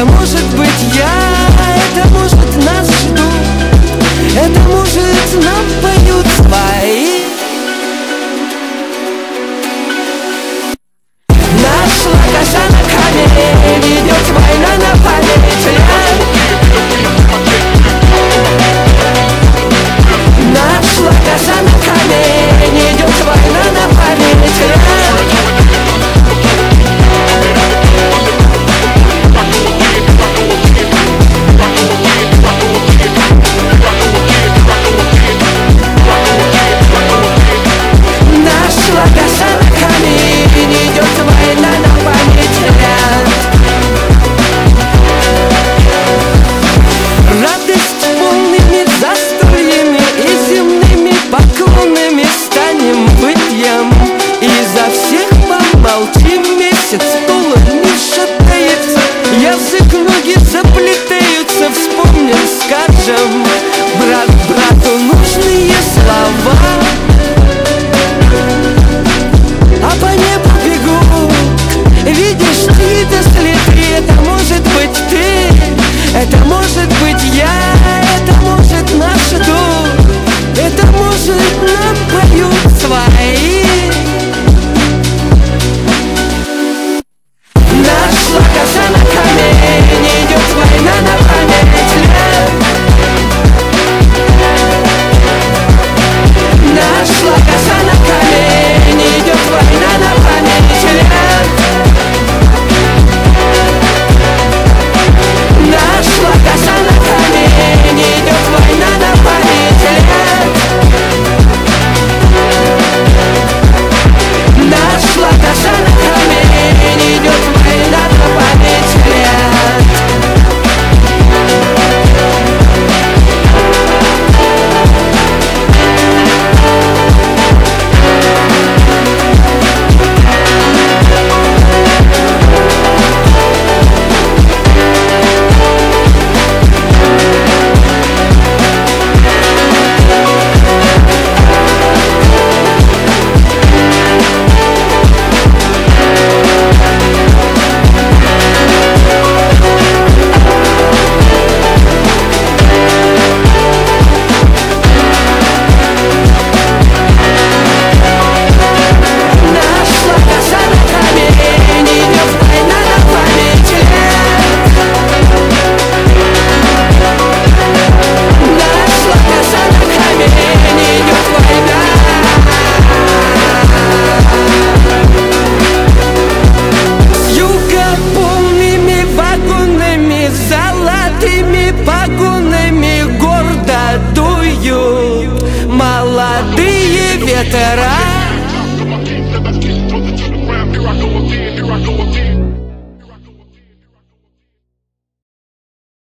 Это может быть я, это может нас ждут, это может нам поют свои. Нашла коса на камере, ведет война на память. Нашла коса на камере, идет война на память. Брат брату нужные слова, а по небу бегут. Видишь чьи-то следы, это может быть ты, это может быть я, это может наш дух, это может нам поют свои. Нашла коса на камень, идет война на память. Нашла коса на камень, идет война на память лет. Нашла коса на камень, идет война на память лет. Нашла коса на камень, идет война на память лет. Молодые ветра.